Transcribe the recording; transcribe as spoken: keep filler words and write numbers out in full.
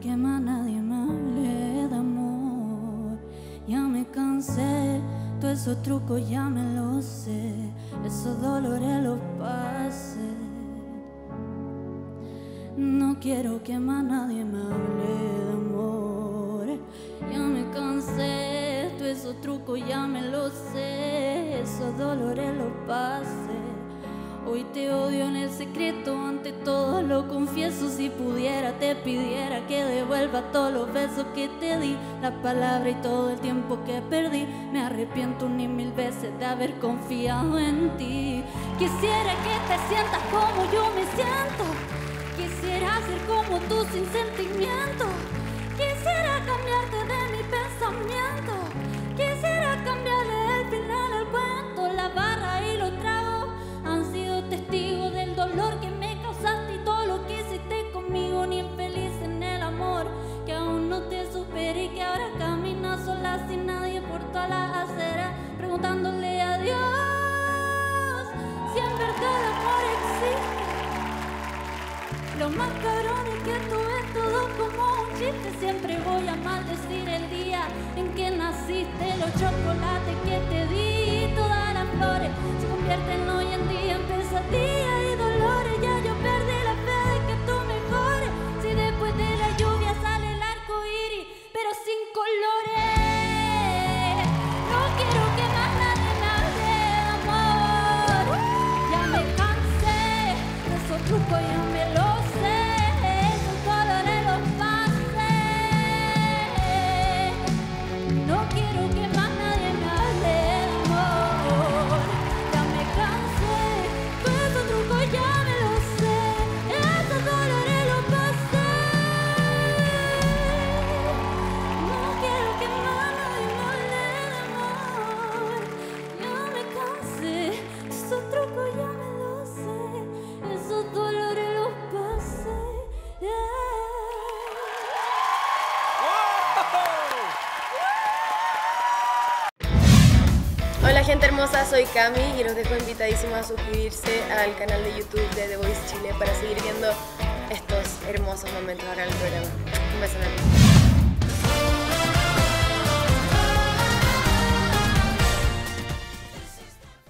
que más nadie me hable de amor. Ya me cansé, todos esos trucos ya me los sé, esos dolores los pasé. No quiero que más nadie me hable de amor. Ya me cansé, todos esos trucos ya me los sé, esos dolores los pasé. Hoy te odio en el secreto, ante todo lo confieso. Si pudiera te pidiera que devuelva todos los besos que te di, las palabras y todo el tiempo que perdí. Me arrepiento ni mil veces de haber confiado en ti. Quisiera que te sientas como yo me siento, quisiera ser como tú sin sentimiento, quisiera cambiarte de mi pensamiento, quisiera cambiarle el final al cuento. La barra y los tragos han sido testigos del dolor que me causaste y todo lo que hiciste conmigo. Ni infeliz en el amor que aún no te superé y que ahora camina sola sin nadie por toda la acera preguntándole a Dios si en verdad el amor existe. Lo más cabrón es que tú ves todo como un chiste. Siempre voy a maldecir el día en que naciste, los chocolates que te di, todas las flores se convierten hoy en día en pesadillas y dolores. Ya yo perdí la fe de que tú mejores, si después de la lluvia sale el arco iris, pero sin colores. No quiero que más nadie me hable de amor. Ya me cansé de esos trucos, ya me lo sé, esos colores los pasé. No quiero que más nadie me hable de amor. Ya me cansé de esos trucos, ya me lo sé, esos dolores los pasé. No quiero que más nadie me hable de amor. Ya me cansé de esos trucos, ya me lo sé, esos dolores los pasé. Yeah. Hola gente hermosa, soy Cami y los dejo invitadísimos a suscribirse al canal de YouTube de The Voice Chile para seguir viendo estos hermosos momentos ahora en el programa. Un beso enorme.